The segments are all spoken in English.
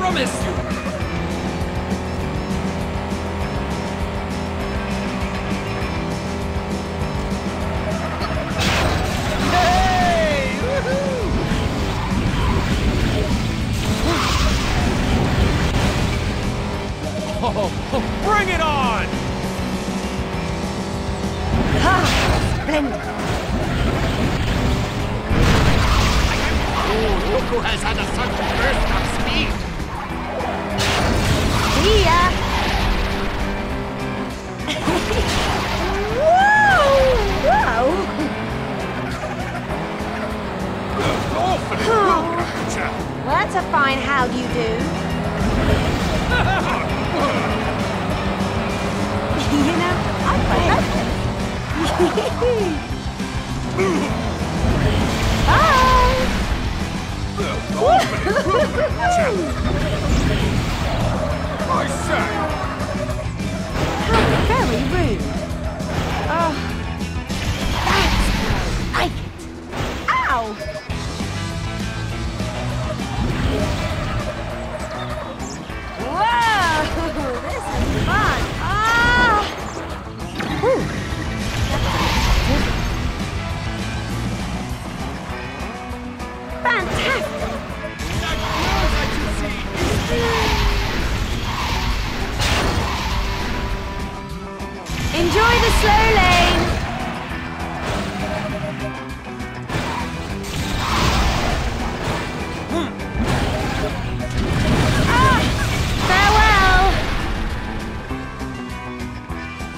promise you. Hey! Woohoo! Oh, bring it on! Ha! Splendid! Who has had a sudden burst of speed? See ya! Whoa! Whoa! Well, that's a fine how do you do. You know, I quite like it. Bye! I say! How very rude! Oh, that's like it! Ow! Whoa! This is fun! Ah! Whew. Enjoy the slow lane! Ah! Farewell!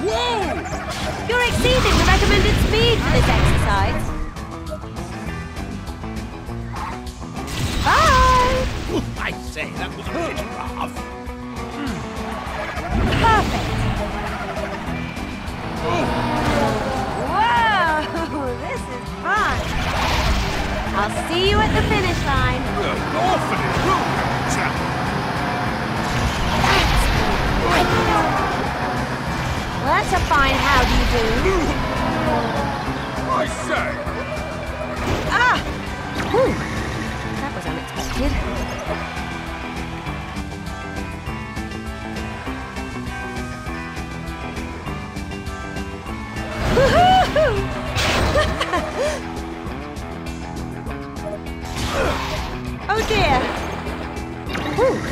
Whoa! You're exceeding the recommended speed for this exercise. Bye! I say, that was a bit rough. Perfect! I'll see you at the finish line. We're orphanage room, chap. Well, that's a fine how do you do. I say. Ah! Whew. That was unexpected. Woohoo! Oh dear! Whew.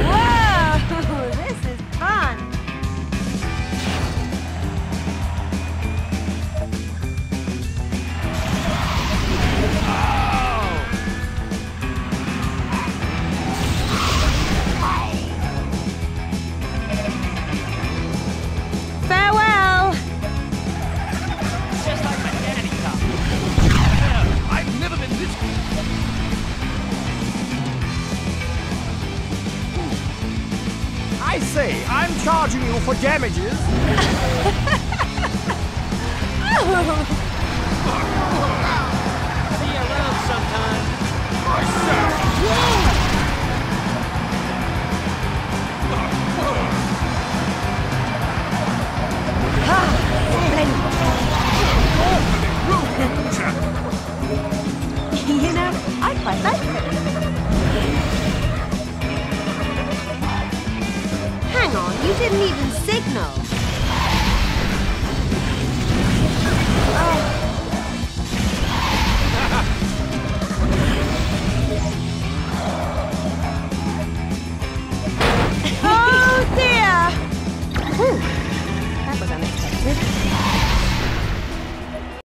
Whoa! This is fun! I say, I'm charging you for damages. Oh. See you around sometime. I say. You know, I quite like it. Hang on, you didn't even signal.